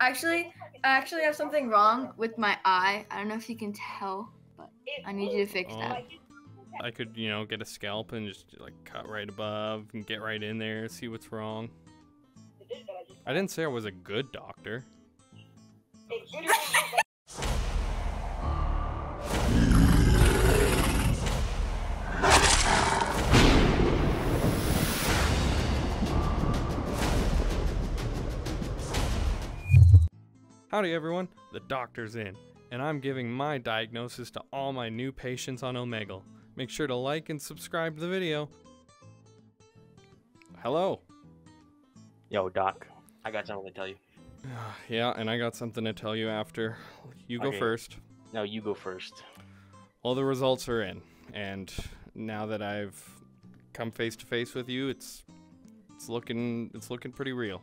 Actually, I have something wrong with my eye. I don't know if you can tell, but I need you to fix that. I could, you know, get a scalpel and just like cut right above and get right in there, see what's wrong. I didn't say I was a good doctor. Howdy everyone, the doctor's in, and I'm giving my diagnosis to all my new patients on Omegle. Make sure to like and subscribe to the video. Hello. Yo, Doc, I got something to tell you. Yeah, and I got something to tell you after. You go first. No, you go first. Well, the results are in, and now that I've come face to face with you, it's looking pretty real.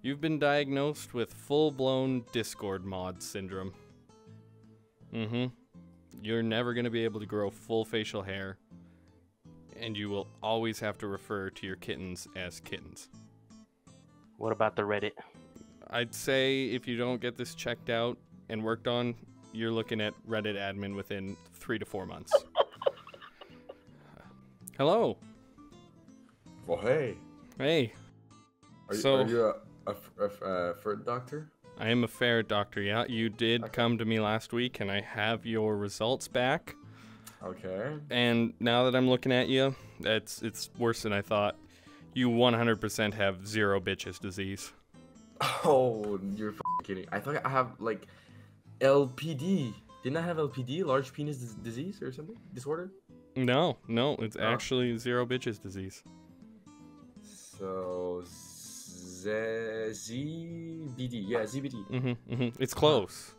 You've been diagnosed with full-blown Discord mod syndrome. Mm-hmm. You're never going to be able to grow full facial hair, and you will always have to refer to your kittens as kittens. What about the Reddit? I'd say if you don't get this checked out and worked on, you're looking at Reddit admin within 3 to 4 months. Hello. Well, hey. Hey. Are you a ferret doctor? I am a ferret doctor, yeah. You did come to me last week, and I have your results back. Okay. And now that I'm looking at you, it's worse than I thought. You 100% have zero bitches disease. Oh, you're f***ing kidding. I thought I have, like, LPD. Didn't I have LPD, large penis disease or something? Disorder? No, it's actually zero bitches disease. So... ZBD, yeah, ZBD. Mm-hmm, mm-hmm. It's close.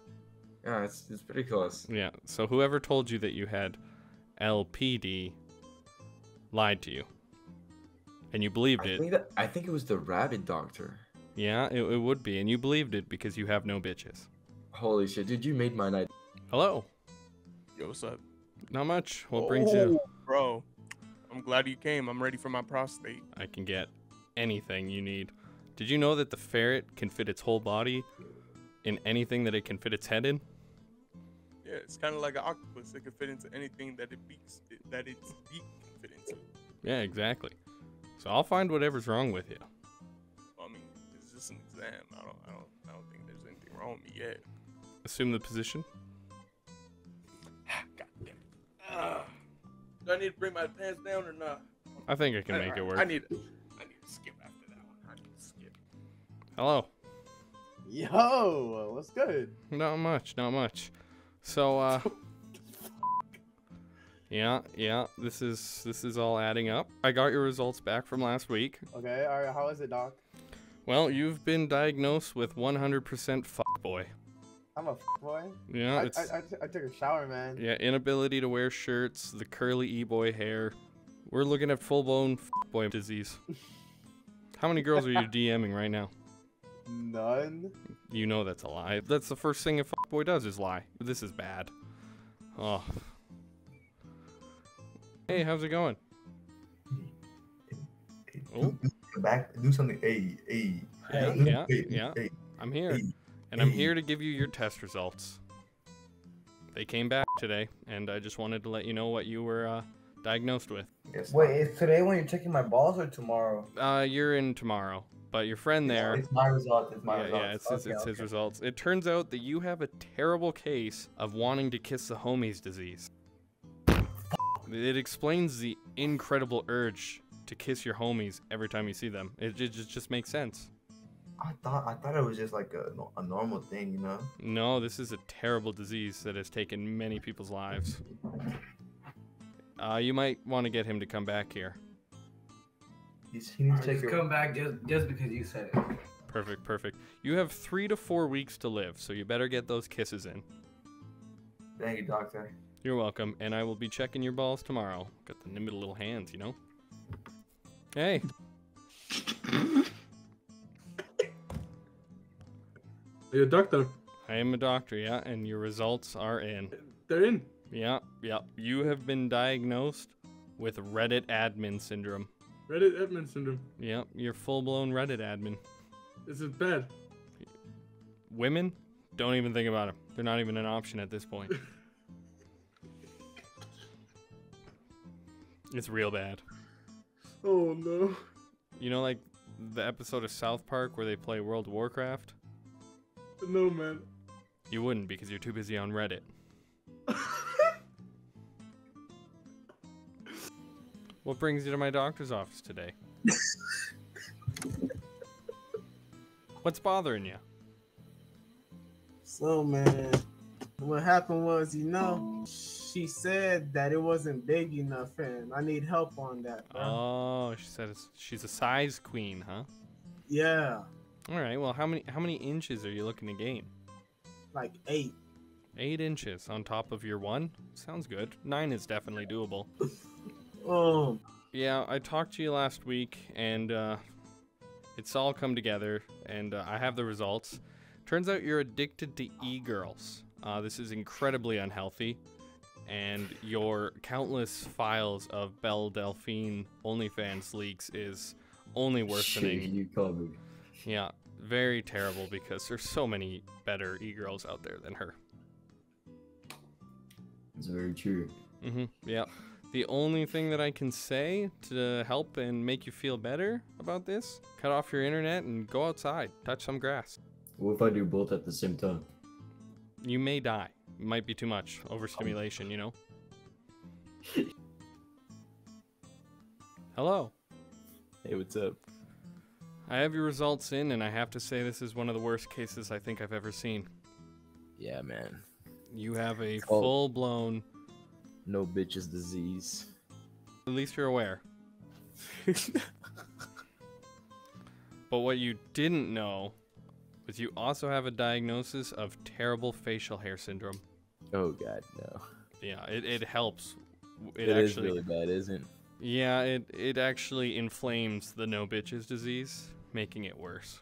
Yeah, it's pretty close. Yeah, so whoever told you that you had LPD lied to you, and you believed it. I think it was the rabbit doctor. Yeah, it would be, and you believed it because you have no bitches. Holy shit, dude, you made my night. Hello. Yo, what's up? Not much. What brings you? Bro, I'm glad you came. I'm ready for my prostate. I can get anything you need. Did you know that the ferret can fit its whole body in anything that it can fit its head in? Yeah, it's kind of like an octopus. It can fit into anything that its beak can fit into. Yeah, exactly. So I'll find whatever's wrong with you. Well, I mean, it's just an exam. I don't think there's anything wrong with me yet. Assume the position. God damn it. Do I need to bring my pants down or not? I think I can make it work. I need to skip after. Hello. Yo, what's good? Not much. So, yeah, this is all adding up. I got your results back from last week. Okay, all right, how is it, Doc? Well, you've been diagnosed with 100% fuckboy. I'm a fuckboy? Yeah, I took a shower, man. Yeah, inability to wear shirts, the curly e-boy hair. We're looking at full-blown fuckboy disease. How many girls are you DMing right now? None. You know that's a lie. That's the first thing a fuckboy does is lie. This is bad. Oh. Hey, how's it going? Oh. Back. Do something. Hey. Yeah. I'm here, and I'm here to give you your test results. They came back today, and I just wanted to let you know what you were diagnosed with. Wait, is today when you're checking my balls or tomorrow? You're in tomorrow. But your friend there... It's my results, it's my results. Yeah, it's his results. It turns out that you have a terrible case of wanting to kiss the homies disease. It explains the incredible urge to kiss your homies every time you see them. It just makes sense. I thought it was just like a normal thing, you know? No, this is a terrible disease that has taken many people's lives. You might want to get him to come back here. Come back just because you said it. Perfect. You have 3 to 4 weeks to live, so you better get those kisses in. Thank you, Doctor. You're welcome, and I will be checking your balls tomorrow. Got the nimble little hands, you know? Hey. You're a doctor. I am a doctor, yeah, and your results are in. They're in? Yeah. You have been diagnosed with Reddit admin syndrome. Reddit admin syndrome. Yep, you're full-blown Reddit admin. This is bad. Women? Don't even think about them. They're not even an option at this point. It's real bad. Oh no. You know, like the episode of South Park where they play World of Warcraft? No, man. You wouldn't, because you're too busy on Reddit. What brings you to my doctor's office today? What's bothering you? So, man, what happened was, you know, she said that it wasn't big enough, and I need help on that. Bro. Oh, she said she's a size queen, huh? Yeah. All right. Well, how many inches are you looking to gain? Like 8. 8 inches on top of your 1? Sounds good. 9 is definitely doable. Oh. Yeah, I talked to you last week, and it's all come together, and I have the results. Turns out you're addicted to e-girls. This is incredibly unhealthy, and your countless files of Belle Delphine OnlyFans leaks is only worsening. Shit, you call me. Yeah, very terrible, because there's so many better e-girls out there than her. That's very true. Mm-hmm, yeah. The only thing that I can say to help and make you feel better about this, cut off your internet and go outside, touch some grass. What if I do both at the same time? You may die. It might be too much overstimulation, you know? Hello. Hey, what's up? I have your results in, and I have to say this is one of the worst cases I think I've ever seen. Yeah, man. You have a full-blown... no bitches disease. At least you're aware. But what you didn't know was you also have a diagnosis of terrible facial hair syndrome. Oh god, no. Yeah, it helps. It actually is really bad, isn't it? Yeah, it actually inflames the no bitches disease, making it worse.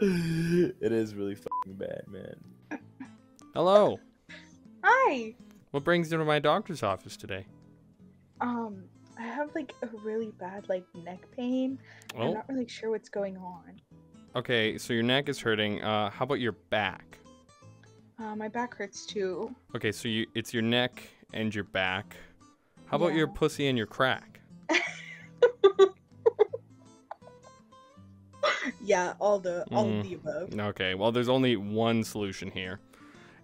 It is really fucking bad, man. Hello. Hi. What brings you to my doctor's office today? I have like a really bad like neck pain. Oh. I'm not really sure what's going on. Okay, so your neck is hurting. How about your back? My back hurts too. Okay, so it's your neck and your back. How about your pussy and your crack? Yeah, all of the above. Okay, well there's only one solution here.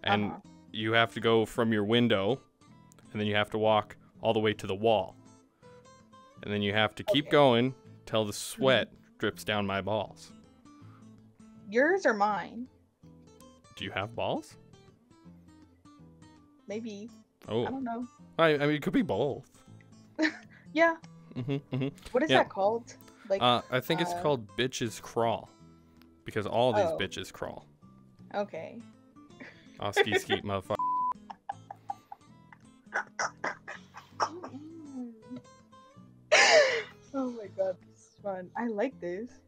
And you have to go from your window, and then you have to walk all the way to the wall. And then you have to keep going till the sweat drips down my balls. Yours or mine? Do you have balls? Maybe. Oh. I don't know. I mean, it could be both. Yeah. Mm-hmm, mm-hmm. What is that called? Like, I think it's called bitches crawl. Because all these bitches crawl. Okay. Oh, ski skeet, motherfucker. Oh my god, this is fun. I like this.